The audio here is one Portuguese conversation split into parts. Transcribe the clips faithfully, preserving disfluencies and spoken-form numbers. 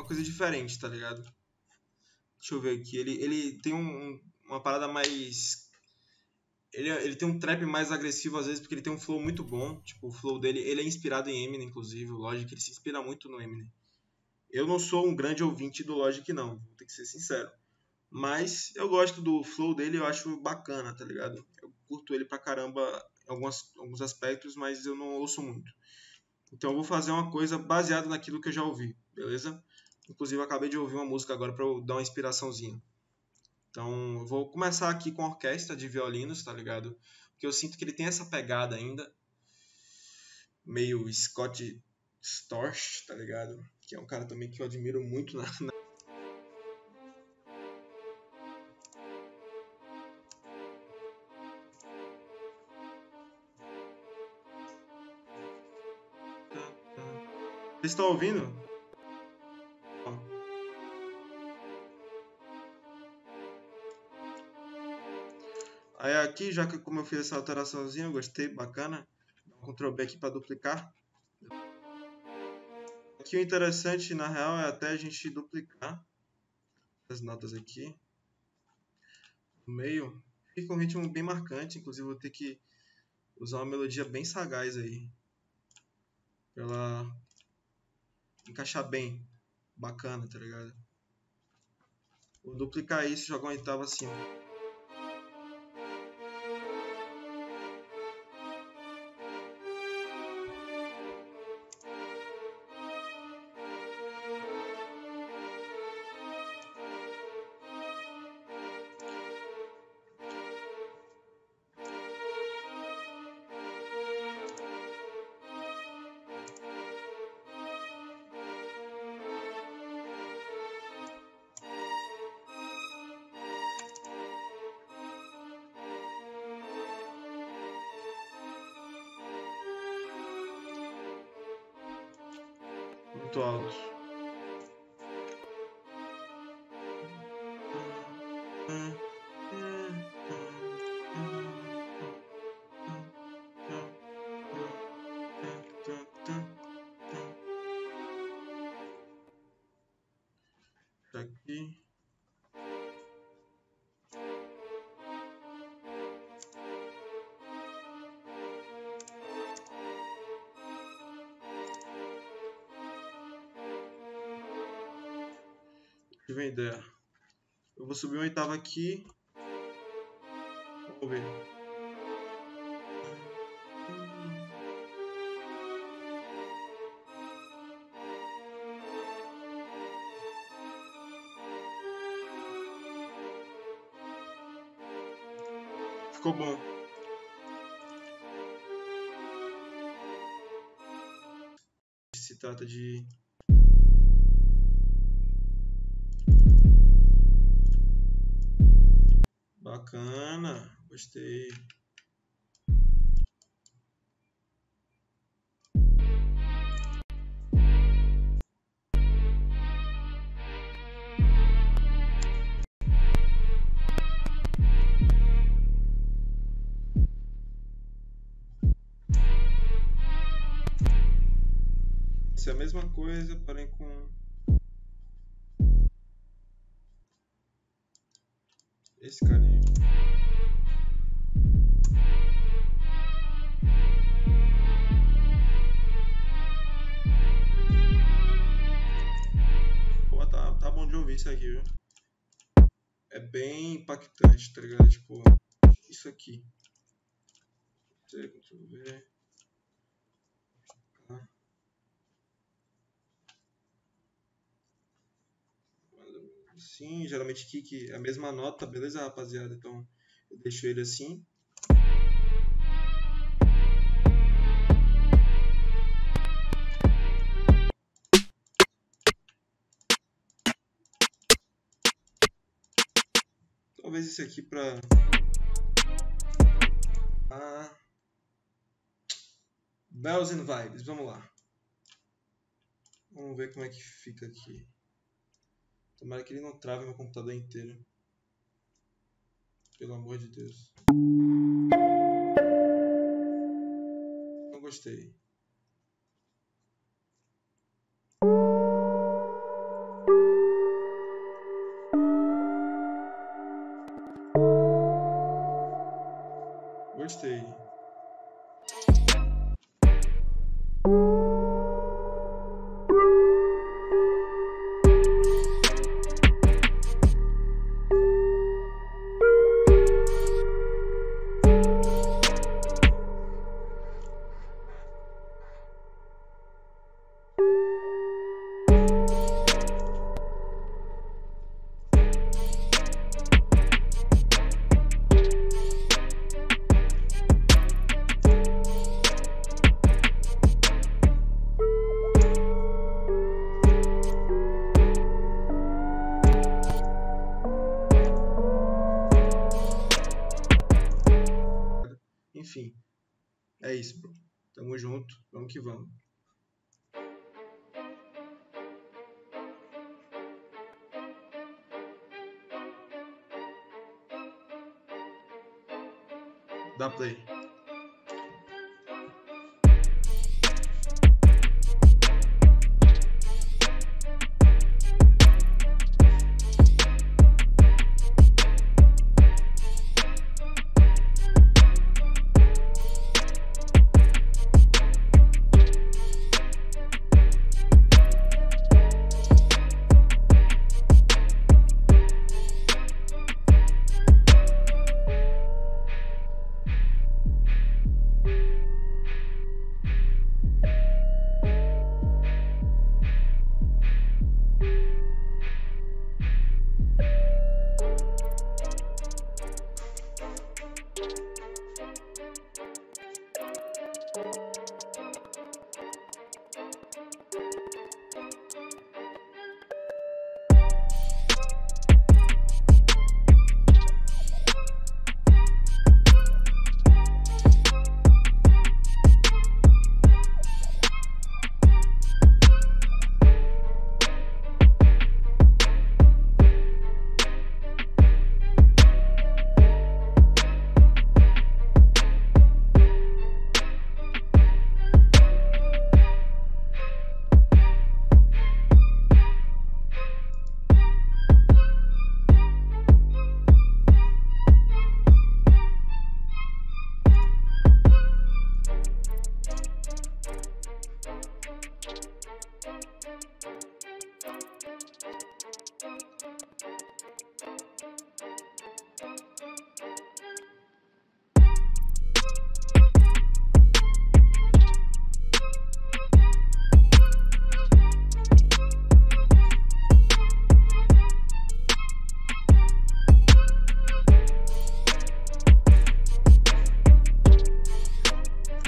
uma coisa diferente, tá ligado? Deixa eu ver aqui. Ele, ele tem um, uma parada mais... Ele, ele tem um trap mais agressivo às vezes, porque ele tem um flow muito bom. Tipo, o flow dele, ele é inspirado em Eminem, inclusive. O Logic, ele se inspira muito no Eminem. Eu não sou um grande ouvinte do Logic, não. Vou ter que ser sincero. Mas eu gosto do flow dele, eu acho bacana, tá ligado? Eu curto ele pra caramba em algumas, alguns aspectos, mas eu não ouço muito. Então eu vou fazer uma coisa baseada naquilo que eu já ouvi, beleza? Inclusive eu acabei de ouvir uma música agora pra eu dar uma inspiraçãozinha. Então eu vou começar aqui com a orquestra de violinos, tá ligado? Porque eu sinto que ele tem essa pegada ainda. Meio Scott Storch, tá ligado? Que é um cara também que eu admiro muito na... na... Vocês estão ouvindo? Aí aqui, já que como eu fiz essa alteraçãozinha, eu gostei, bacana. Ctrl B aqui para duplicar. Aqui o interessante, na real, é até a gente duplicar as notas aqui. No meio. Fica um ritmo bem marcante, inclusive vou ter que usar uma melodia bem sagaz aí. Pra ela... encaixar bem, bacana, tá ligado? Vou duplicar isso e jogar uma oitava acima. Muito alto. Tá aqui. Tive uma ideia. Eu vou subir uma oitava aqui. Vamos ver. Ficou bom. Se trata de... Bacana, gostei. Isso é a mesma coisa, porém com... esse carinha. Pô, tá, tá bom de ouvir isso aqui, viu? É bem impactante, tá ligado? Tipo, isso aqui. Deixa eu ver. Tá. Sim, geralmente kick é a mesma nota, beleza, rapaziada? Então eu deixo ele assim. Talvez esse aqui pra... Ah. Bells and Vibes, vamos lá. Vamos ver como é que fica aqui. Tomara que ele não trave meu computador inteiro. Pelo amor de Deus. Não gostei. Gostei. Enfim, é isso, bro. Tamo junto, vamos que vamos. Dá play.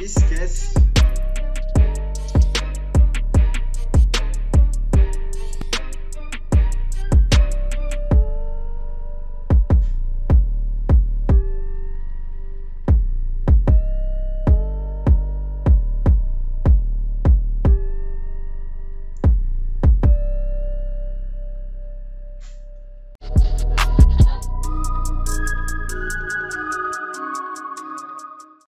Esquece.